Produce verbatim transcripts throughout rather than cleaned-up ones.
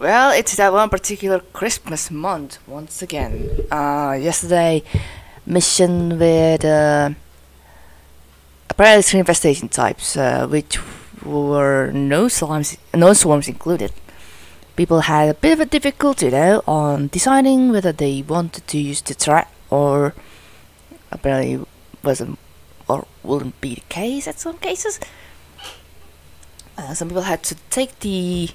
Well, it's that one particular Christmas month once again. Uh, yesterday, mission with uh, a paralytic infestation types, uh, which were no swarms, no swarms included. People had a bit of a difficulty though on deciding whether they wanted to use the trap, or apparently wasn't or wouldn't be the case at some cases. Uh, some people had to take the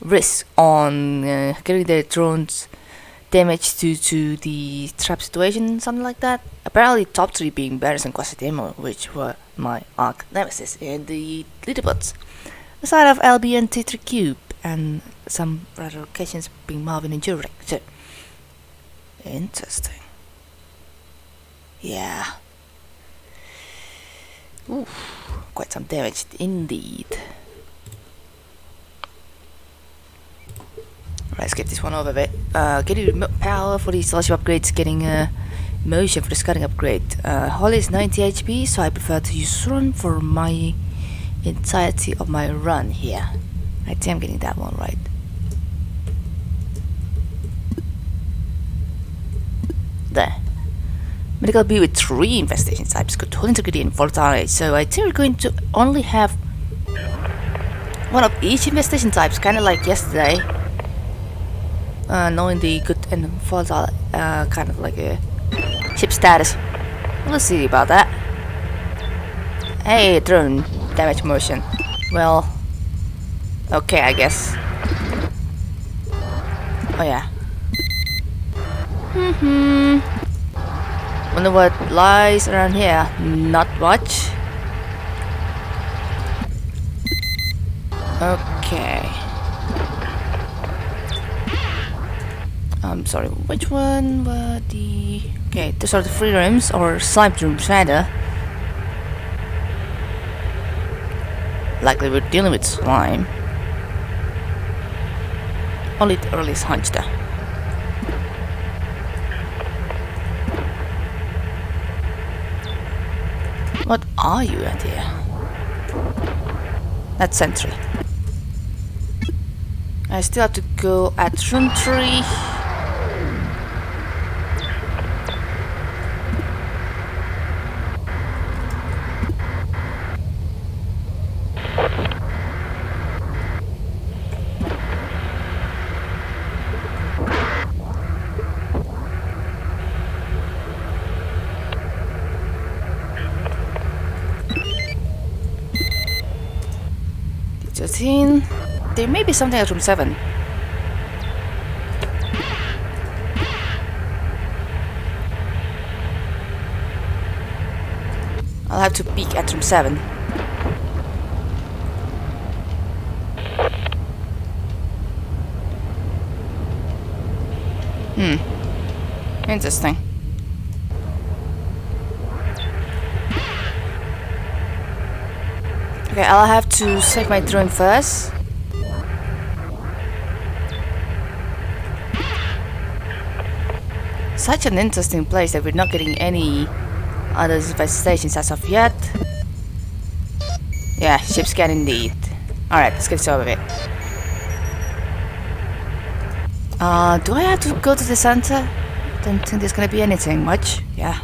risk on uh, getting their drones damaged due to the trap situation, something like that. Apparently top three being Barris and Quasidemo, which were my arch nemesis in the leaderboards, aside of L B and T three cube, and some other occasions being Marvin and Jurek. So, interesting. Yeah. Ooh, quite some damage indeed. Let's get this one over with. Uh, getting remote power for the starship upgrades, getting uh, motion for the scouting upgrade. Uh, Holly is ninety H P, so I prefer to use run for my entirety of my run here. I think I'm getting that one right. There. Medical B with three infestation types, control integrity and volatile, so I think we're going to only have one of each infestation types, kind of like yesterday. Uh, knowing the good and volatile, uh, kind of like a ship status. Let's see about that. Hey, drone damage motion. Well, okay, I guess. Oh yeah. Mm-hmm. Wonder what lies around here. Not much. Okay. I'm sorry, which one were the... Okay, those are the free rooms, or slime rooms rather. Likely we're dealing with slime. Only the earliest hunch there. What are you at here? That's sentry. I still have to go at room three. thirteen. There may be something at room seven. I'll have to peek at room seven. Hmm. Interesting. Okay, I'll have to save my drone first. Such an interesting place that we're not getting any other infestations as of yet. Yeah, ship scan indeed. Alright, let's get this over with. Uh, do I have to go to the center? Don't think there's gonna be anything much. Yeah.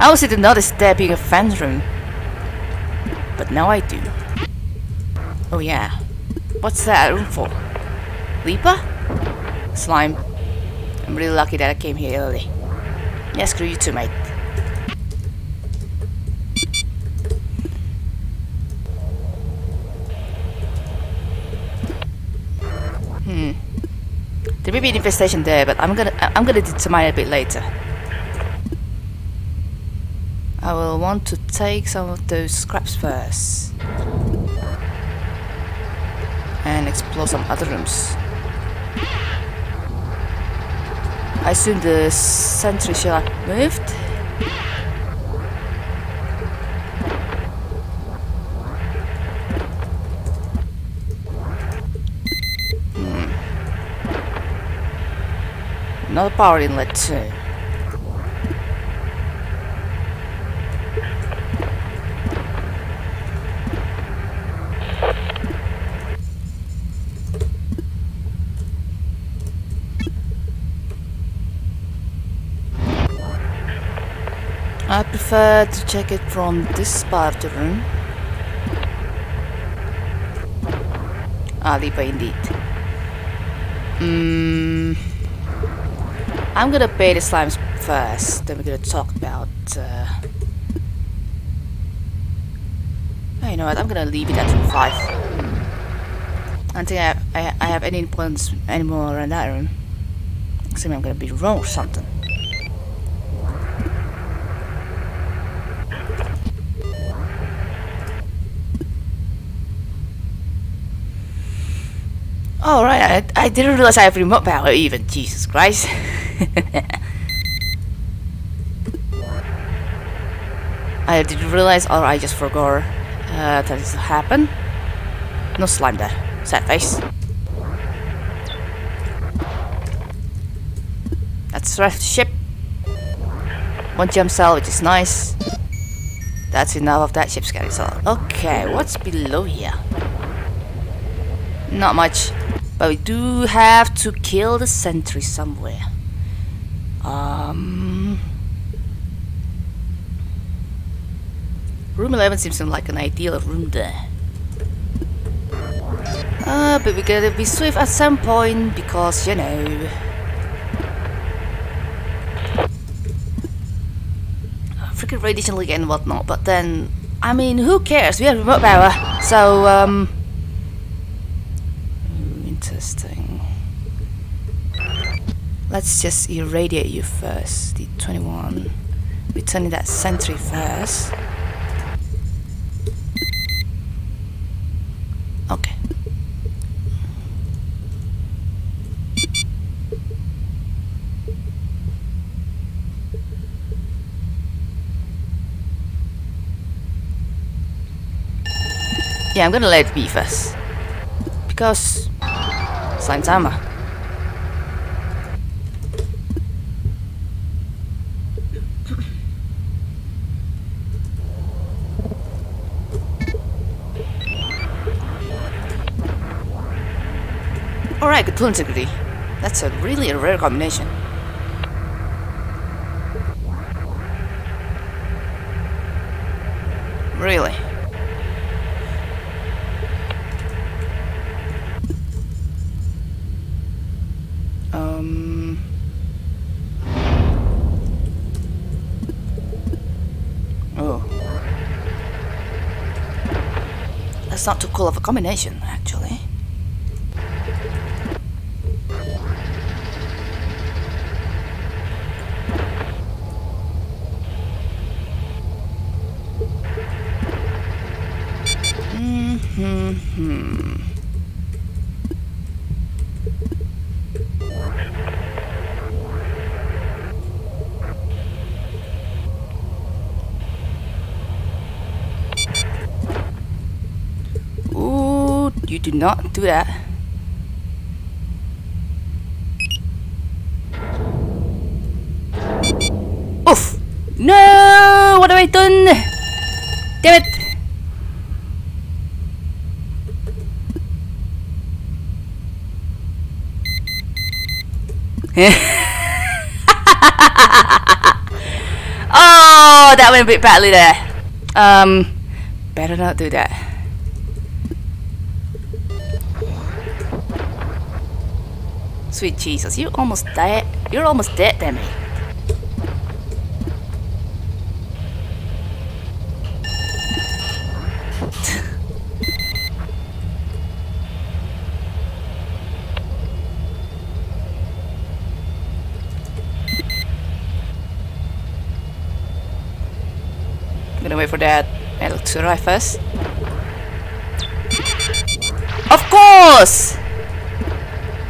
I also did notice there being a fan room. But now I do. Oh yeah. What's that room for? Reaper? Slime. I'm really lucky that I came here early. Yeah, screw you too, mate. Hmm. There may be an infestation there, but I'm gonna I'm gonna determine it a bit later. I will want to take some of those scraps first and explore some other rooms. I assume the sentry shell moved. Hmm. Another power inlet too. I prefer to check it from this part of the room. Alipa indeed. Mm, I'm gonna pay the slimes first, then we're gonna talk about... Uh, you know what, I'm gonna leave it at five. Mm. I don't think I, I, I have any points anymore around that room. Except I'm gonna be wrong or something. Oh right, I, I didn't realize I have remote power even, Jesus Christ. I didn't realize, or I just forgot uh, that this happened. No slime there, sad face. That's right, ship. One jump cell, which is nice. That's enough of that ship scary cell. Okay, what's below here? Not much. But we do have to kill the sentry somewhere. Um, room eleven seems like an ideal room there. Uh, but we gotta be swift at some point because, you know... freaking radiation leak and whatnot, but then... I mean, who cares? We have remote power. So, um... interesting. Let's just irradiate you first. The twenty-one. We're turning that sentry first. Okay. Yeah, I'm gonna let it be first. Because slime's armor. Alright, good pull integrity. That's a really a rare combination. Really. Um, oh, that's not too cool of a combination, actually. Mm-hmm. Hmm. You do not do that. Oof! No! What have I done? Damn it! Oh, that went a bit badly there. Um, better not do that. Sweet Jesus, you almost died. You're almost dead, damn it. I'm gonna wait for that metal to arrive first. Of course!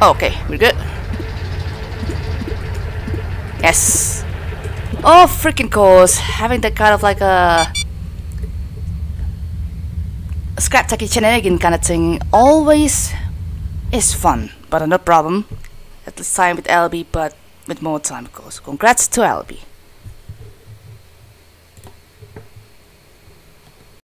Oh, okay, we're good. Yes. Oh, freaking course. Having that kind of like a, a scrap tacky shenanigan kind of thing always is fun, but no problem. At this time with L B, but with more time, of course. Congrats to L B.